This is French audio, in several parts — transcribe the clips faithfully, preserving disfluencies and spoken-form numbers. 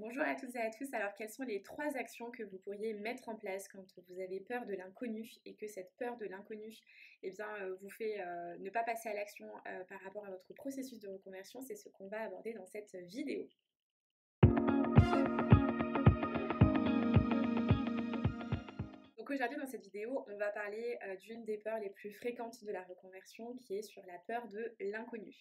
Bonjour à toutes et à tous. Alors, quelles sont les trois actions que vous pourriez mettre en place quand vous avez peur de l'inconnu et que cette peur de l'inconnu eh bien, vous fait euh, ne pas passer à l'action euh, par rapport à votre processus de reconversion? C'est ce qu'on va aborder dans cette vidéo. Donc aujourd'hui, dans cette vidéo, on va parler euh, d'une des peurs les plus fréquentes de la reconversion, qui est sur la peur de l'inconnu.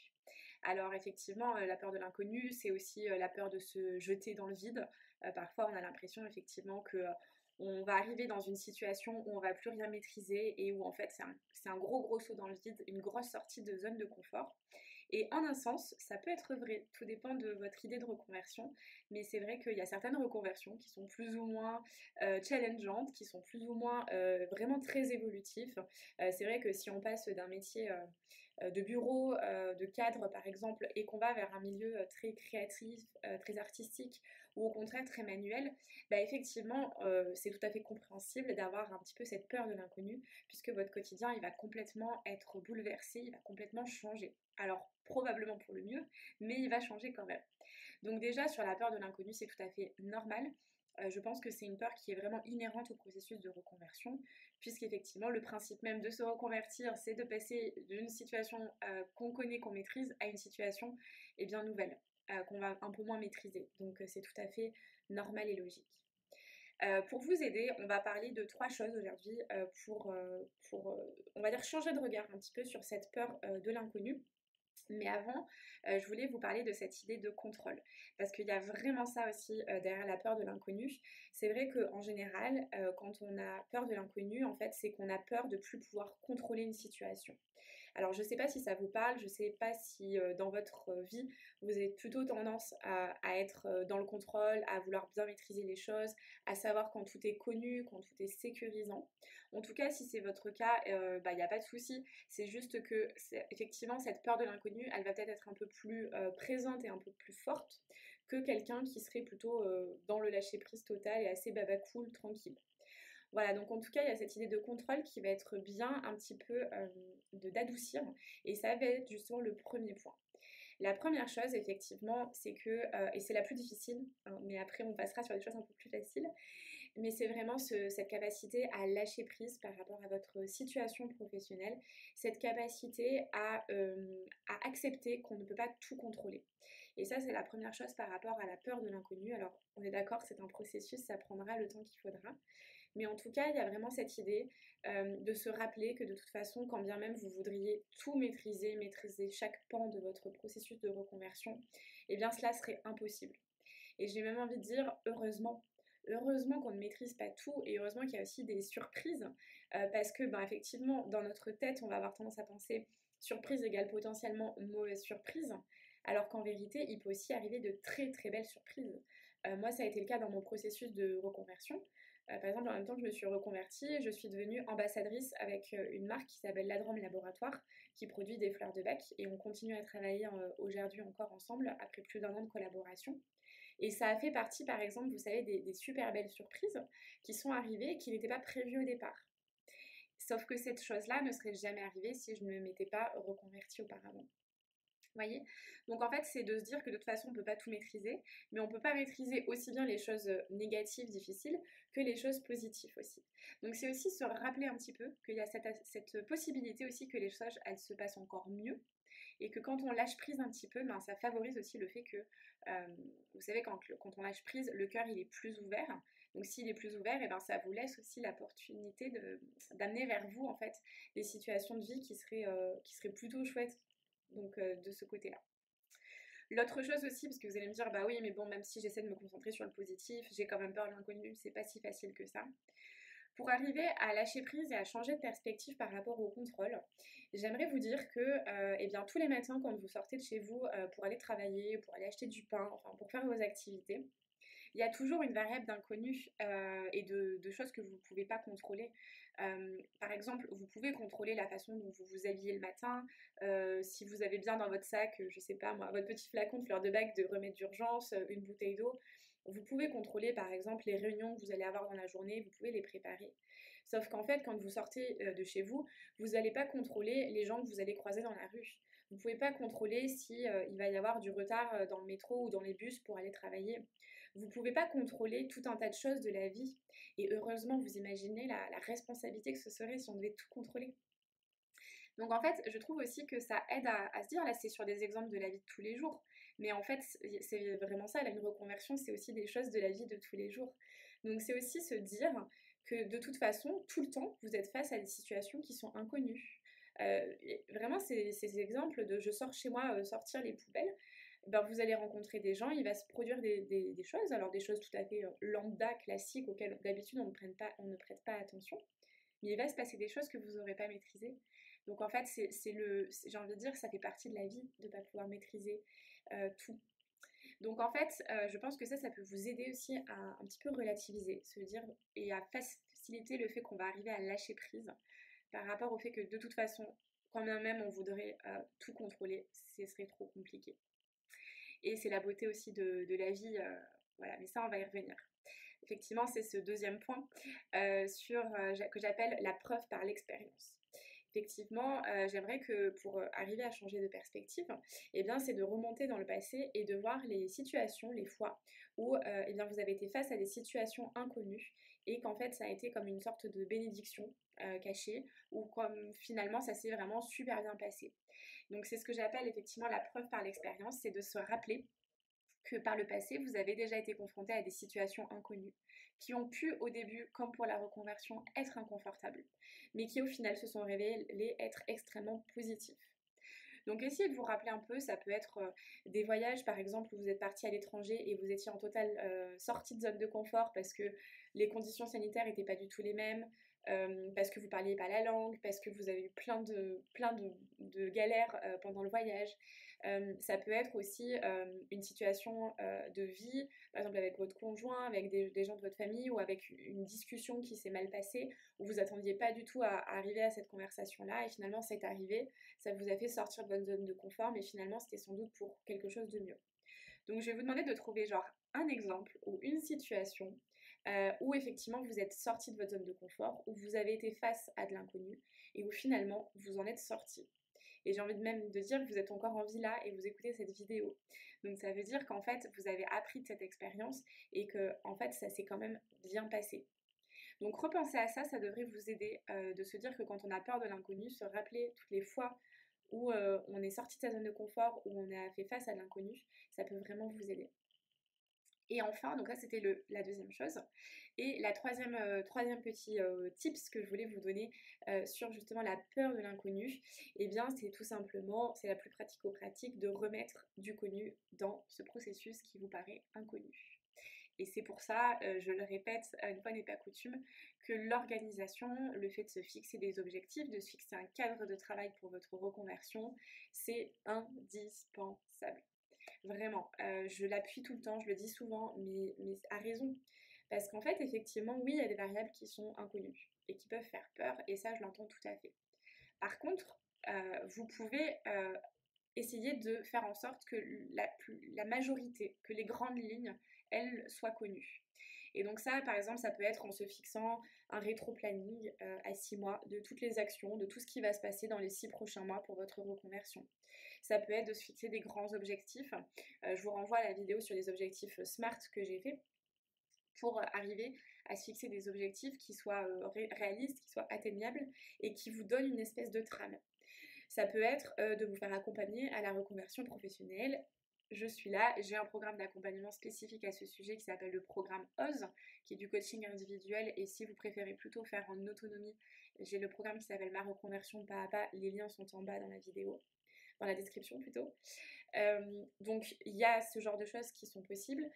Alors effectivement, euh, la peur de l'inconnu, c'est aussi euh, la peur de se jeter dans le vide. Euh, parfois, on a l'impression effectivement que euh, on va arriver dans une situation où on va plus rien maîtriser et où en fait, c'est un, c'est un gros gros saut dans le vide, une grosse sortie de zone de confort. Et en un sens, ça peut être vrai, tout dépend de votre idée de reconversion, mais c'est vrai qu'il y a certaines reconversions qui sont plus ou moins euh, challengeantes, qui sont plus ou moins euh, vraiment très évolutives. Euh, c'est vrai que si on passe d'un métier euh, de bureau, euh, de cadre par exemple, et qu'on va vers un milieu très créatif, euh, très artistique, ou au contraire très manuel, bah effectivement euh, c'est tout à fait compréhensible d'avoir un petit peu cette peur de l'inconnu, puisque votre quotidien il va complètement être bouleversé, il va complètement changer. Alors probablement pour le mieux, mais il va changer quand même. Donc déjà sur la peur de l'inconnu, c'est tout à fait normal. Euh, je pense que c'est une peur qui est vraiment inhérente au processus de reconversion, puisqu'effectivement le principe même de se reconvertir, c'est de passer d'une situation euh, qu'on connaît, qu'on maîtrise, à une situation eh bien, nouvelle, euh, qu'on va un peu moins maîtriser. Donc euh, c'est tout à fait normal et logique. Euh, pour vous aider, on va parler de trois choses aujourd'hui euh, pour, euh, pour euh, on va dire changer de regard un petit peu sur cette peur euh, de l'inconnu. Mais avant, euh, je voulais vous parler de cette idée de contrôle, parce qu'il y a vraiment ça aussi euh, derrière la peur de l'inconnu. C'est vrai qu'en général, euh, quand on a peur de l'inconnu, en fait, c'est qu'on a peur de ne plus pouvoir contrôler une situation. Alors, je ne sais pas si ça vous parle, je ne sais pas si euh, dans votre vie, vous avez plutôt tendance à, à être dans le contrôle, à vouloir bien maîtriser les choses, à savoir quand tout est connu, quand tout est sécurisant. En tout cas, si c'est votre cas, euh, bah, il n'y a pas de souci. C'est juste que, effectivement, cette peur de l'inconnu, elle va peut-être être un peu plus euh, présente et un peu plus forte que quelqu'un qui serait plutôt euh, dans le lâcher-prise total et assez babacool, tranquille. Voilà, donc en tout cas, il y a cette idée de contrôle qui va être bien un petit peu euh, d'adoucir, et ça va être justement le premier point. La première chose, effectivement, c'est que, euh, et c'est la plus difficile, hein, mais après on passera sur des choses un peu plus faciles, mais c'est vraiment ce, cette capacité à lâcher prise par rapport à votre situation professionnelle, cette capacité à, euh, à accepter qu'on ne peut pas tout contrôler. Et ça, c'est la première chose par rapport à la peur de l'inconnu. Alors, on est d'accord, c'est un processus, ça prendra le temps qu'il faudra. Mais en tout cas, il y a vraiment cette idée euh, de se rappeler que de toute façon, quand bien même vous voudriez tout maîtriser, maîtriser chaque pan de votre processus de reconversion, eh bien cela serait impossible. Et j'ai même envie de dire, heureusement, heureusement qu'on ne maîtrise pas tout, et heureusement qu'il y a aussi des surprises, euh, parce que ben, effectivement, dans notre tête, on va avoir tendance à penser surprise égale potentiellement mauvaise surprise, alors qu'en vérité, il peut aussi arriver de très très belles surprises. Euh, moi, ça a été le cas dans mon processus de reconversion. Euh, par exemple, en même temps que je me suis reconvertie, je suis devenue ambassadrice avec euh, une marque qui s'appelle L'Adrôme Laboratoire, qui produit des fleurs de Bach, et on continue à travailler euh, aujourd'hui encore ensemble, après plus d'un an de collaboration. Et ça a fait partie, par exemple, vous savez, des, des super belles surprises qui sont arrivées et qui n'étaient pas prévues au départ. Sauf que cette chose-là ne serait jamais arrivée si je ne me m'étais pas reconvertie auparavant. Voyez, donc en fait c'est de se dire que de toute façon on ne peut pas tout maîtriser, mais on ne peut pas maîtriser aussi bien les choses négatives, difficiles, que les choses positives aussi. Donc c'est aussi se rappeler un petit peu qu'il y a cette, cette possibilité aussi que les choses elles se passent encore mieux, et que quand on lâche prise un petit peu, ben, ça favorise aussi le fait que, euh, vous savez, quand, quand on lâche prise, le cœur il est plus ouvert. Donc s'il est plus ouvert, et ben, ça vous laisse aussi l'opportunité d'amener vers vous en fait des situations de vie qui seraient, euh, qui seraient plutôt chouettes. Donc euh, de ce côté-là. L'autre chose aussi, parce que vous allez me dire, bah oui, mais bon, même si j'essaie de me concentrer sur le positif, j'ai quand même peur de l'inconnu, c'est pas si facile que ça. Pour arriver à lâcher prise et à changer de perspective par rapport au contrôle, j'aimerais vous dire que euh, eh bien, tous les matins, quand vous sortez de chez vous euh, pour aller travailler, pour aller acheter du pain, enfin pour faire vos activités, il y a toujours une variable d'inconnu euh, et de, de choses que vous ne pouvez pas contrôler. Euh, par exemple, vous pouvez contrôler la façon dont vous vous habillez le matin, euh, si vous avez bien dans votre sac, je ne sais pas moi, votre petit flacon de fleur de Bach de remède d'urgence, une bouteille d'eau. Vous pouvez contrôler par exemple les réunions que vous allez avoir dans la journée, vous pouvez les préparer. Sauf qu'en fait, quand vous sortez de chez vous, vous n'allez pas contrôler les gens que vous allez croiser dans la rue. Vous ne pouvez pas contrôler si, euh, il va y avoir du retard dans le métro ou dans les bus pour aller travailler. Vous ne pouvez pas contrôler tout un tas de choses de la vie. Et heureusement, vous imaginez la, la responsabilité que ce serait si on devait tout contrôler. Donc en fait, je trouve aussi que ça aide à, à se dire, là c'est sur des exemples de la vie de tous les jours, mais en fait c'est vraiment ça, là, une reconversion, c'est aussi des choses de la vie de tous les jours. Donc c'est aussi se dire que de toute façon, tout le temps, vous êtes face à des situations qui sont inconnues. Euh, vraiment ces, ces exemples de je sors chez moi, euh, sortir les poubelles, ben vous allez rencontrer des gens, il va se produire des, des, des choses, alors des choses tout à fait lambda, classiques, auxquelles d'habitude on ne prenne pas, on ne prête pas attention, mais il va se passer des choses que vous n'aurez pas maîtrisées. Donc en fait, c'est, c'est le, c'est, j'ai envie de dire, ça fait partie de la vie de ne pas pouvoir maîtriser euh, tout. Donc en fait, euh, je pense que ça, ça peut vous aider aussi à un petit peu relativiser, se dire, et à faciliter le fait qu'on va arriver à lâcher prise par rapport au fait que de toute façon, quand même on voudrait euh, tout contrôler, ce serait trop compliqué. Et c'est la beauté aussi de, de la vie, euh, voilà, mais ça on va y revenir. Effectivement, c'est ce deuxième point euh, sur, euh, que j'appelle la preuve par l'expérience. Effectivement, euh, j'aimerais que pour arriver à changer de perspective, eh bien, c'est de remonter dans le passé et de voir les situations, les fois où euh, eh bien, vous avez été face à des situations inconnues et qu'en fait ça a été comme une sorte de bénédiction euh, cachée ou comme finalement ça s'est vraiment super bien passé. Donc c'est ce que j'appelle effectivement la preuve par l'expérience, c'est de se rappeler que par le passé, vous avez déjà été confronté à des situations inconnues, qui ont pu, au début, comme pour la reconversion, être inconfortables, mais qui, au final, se sont révélées être extrêmement positifs. Donc essayez de vous rappeler un peu, ça peut être des voyages, par exemple, où vous êtes parti à l'étranger et vous étiez en totale euh, sortie de zone de confort parce que les conditions sanitaires n'étaient pas du tout les mêmes, euh, parce que vous ne parliez pas la langue, parce que vous avez eu plein de, plein de, de galères euh, pendant le voyage. Euh, ça peut être aussi euh, une situation euh, de vie, par exemple avec votre conjoint, avec des, des gens de votre famille ou avec une discussion qui s'est mal passée, où vous attendiez pas du tout à, à arriver à cette conversation-là et finalement c'est arrivé, ça vous a fait sortir de votre zone de confort, mais finalement c'était sans doute pour quelque chose de mieux. Donc je vais vous demander de trouver genre un exemple ou une situation euh, où effectivement vous êtes sorti de votre zone de confort, où vous avez été face à de l'inconnu et où finalement vous en êtes sorti. Et j'ai envie de même de dire que vous êtes encore en vie là et vous écoutez cette vidéo. Donc ça veut dire qu'en fait vous avez appris de cette expérience et que en fait ça s'est quand même bien passé. Donc repenser à ça, ça devrait vous aider euh, de se dire que quand on a peur de l'inconnu, se rappeler toutes les fois où euh, on est sorti de sa zone de confort, où on a fait face à de l'inconnu, ça peut vraiment vous aider. Et enfin, donc ça c'était le, la deuxième chose. Et la troisième, euh, troisième petit euh, tips que je voulais vous donner euh, sur justement la peur de l'inconnu, eh bien c'est tout simplement, c'est la plus pratico-pratique de remettre du connu dans ce processus qui vous paraît inconnu. Et c'est pour ça, euh, je le répète, une fois n'est pas coutume, que l'organisation, le fait de se fixer des objectifs, de se fixer un cadre de travail pour votre reconversion, c'est indispensable. Vraiment, euh, je l'appuie tout le temps, je le dis souvent, mais, mais à raison. Parce qu'en fait, effectivement, oui, il y a des variables qui sont inconnues et qui peuvent faire peur, et ça, je l'entends tout à fait. Par contre, euh, vous pouvez... Euh, Essayez de faire en sorte que la, la majorité, que les grandes lignes, elles, soient connues. Et donc ça, par exemple, ça peut être en se fixant un rétro-planning euh, à six mois de toutes les actions, de tout ce qui va se passer dans les six prochains mois pour votre reconversion. Ça peut être de se fixer des grands objectifs. Euh, je vous renvoie à la vidéo sur les objectifs SMART que j'ai fait pour arriver à se fixer des objectifs qui soient euh, ré- réalistes, qui soient atteignables et qui vous donnent une espèce de trame. Ça peut être euh, de vous faire accompagner à la reconversion professionnelle. Je suis là, j'ai un programme d'accompagnement spécifique à ce sujet qui s'appelle le programme O S E, qui est du coaching individuel. Et si vous préférez plutôt faire en autonomie, j'ai le programme qui s'appelle Ma reconversion pas à pas. Les liens sont en bas dans la vidéo, dans la description plutôt. Euh, donc il y a ce genre de choses qui sont possibles.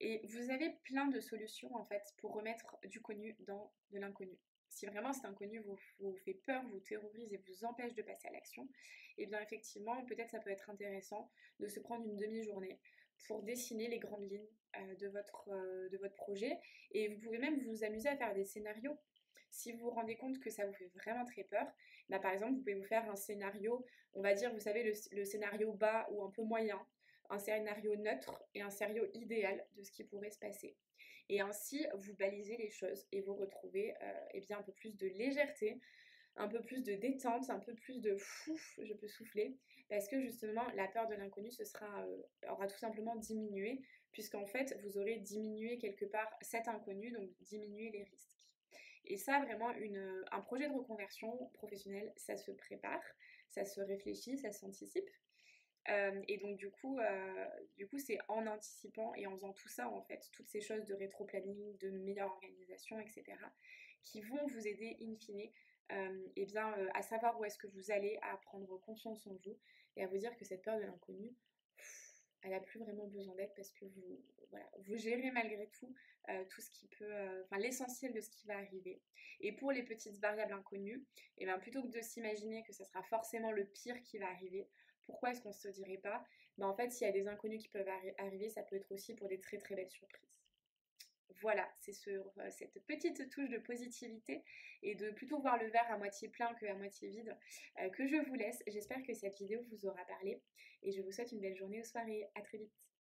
Et vous avez plein de solutions en fait pour remettre du connu dans de l'inconnu. Si vraiment cet inconnu vous, vous fait peur, vous terrorise et vous empêche de passer à l'action, eh bien effectivement, peut-être ça peut être intéressant de se prendre une demi-journée pour dessiner les grandes lignes euh, de, votre, euh, de votre projet. Et vous pouvez même vous amuser à faire des scénarios. Si vous vous rendez compte que ça vous fait vraiment très peur, bah, par exemple, vous pouvez vous faire un scénario, on va dire, vous savez, le, le scénario bas ou un peu moyen, un scénario neutre et un scénario idéal de ce qui pourrait se passer. Et ainsi, vous balisez les choses et vous retrouvez euh, eh bien, un peu plus de légèreté, un peu plus de détente, un peu plus de fouf, je peux souffler, parce que justement, la peur de l'inconnu ce sera, euh, aura tout simplement diminué puisqu'en fait vous aurez diminué quelque part cet inconnu, donc diminué les risques. Et ça, vraiment, une, un projet de reconversion professionnelle, ça se prépare, ça se réfléchit, ça s'anticipe. Euh, et donc, du coup, euh, du coup, c'est en anticipant et en faisant tout ça, en fait, toutes ces choses de rétro-planning, de meilleure organisation, et cetera, qui vont vous aider, in fine, euh, eh bien, euh, à savoir où est-ce que vous allez, à prendre confiance en vous et à vous dire que cette peur de l'inconnu, elle n'a plus vraiment besoin d'être parce que vous, voilà, vous gérez malgré tout euh, tout ce qui peut, euh, enfin l'essentiel de ce qui va arriver. Et pour les petites variables inconnues, et bien plutôt que de s'imaginer que ça sera forcément le pire qui va arriver, pourquoi est-ce qu'on ne se dirait pas, ben en fait s'il y a des inconnus qui peuvent arri- arriver, ça peut être aussi pour des très très belles surprises. Voilà, c'est sur euh, cette petite touche de positivité et de plutôt voir le verre à moitié plein qu'à moitié vide euh, que je vous laisse. J'espère que cette vidéo vous aura parlé et je vous souhaite une belle journée ou soirée. À très vite.